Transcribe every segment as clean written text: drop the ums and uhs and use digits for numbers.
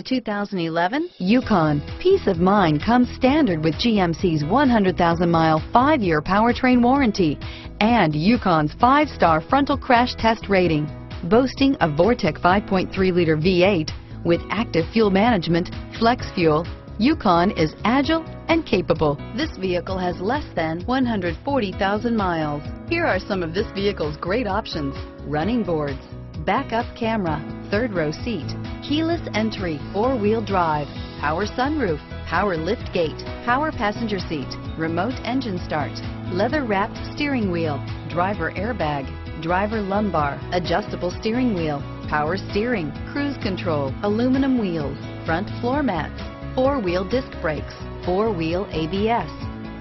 The 2011 YUKON. Peace of mind comes standard with GMC's 100,000-mile, 5-year powertrain warranty and YUKON's 5-star frontal crash test rating. Boasting a Vortec 5.3-liter V8 with active fuel management, FlexFuel, YUKON is agile and capable. This vehicle has less than 140,000 miles. Here are some of this vehicle's great options: running boards, backup camera, third-row seat, keyless entry, four-wheel drive, power sunroof, power lift gate, power passenger seat, remote engine start, leather-wrapped steering wheel, driver airbag, driver lumbar, adjustable steering wheel, power steering, cruise control, aluminum wheels, front floor mats, four-wheel disc brakes, four-wheel ABS,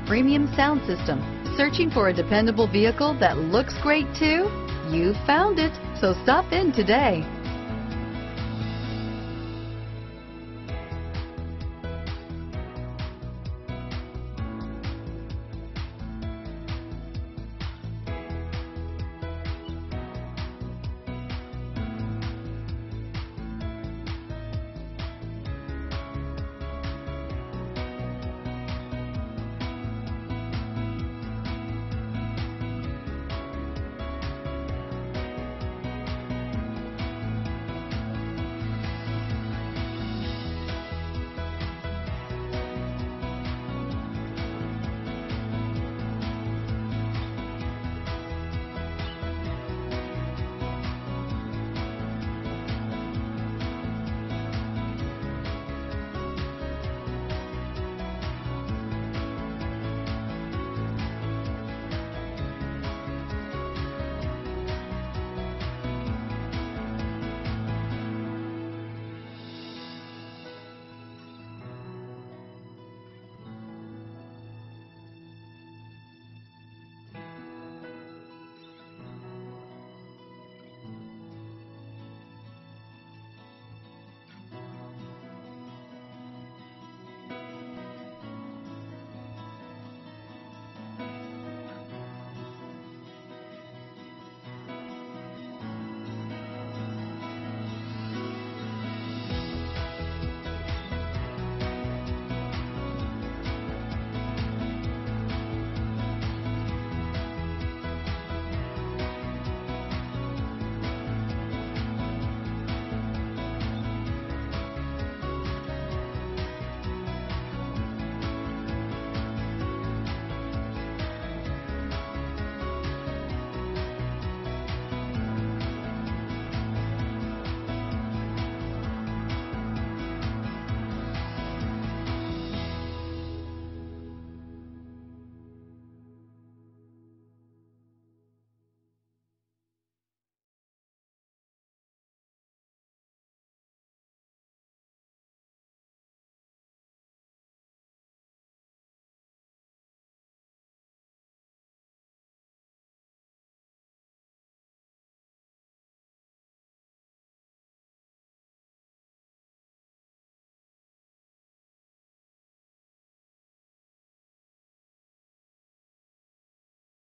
premium sound system. Searching for a dependable vehicle that looks great too? You found it, so stop in today.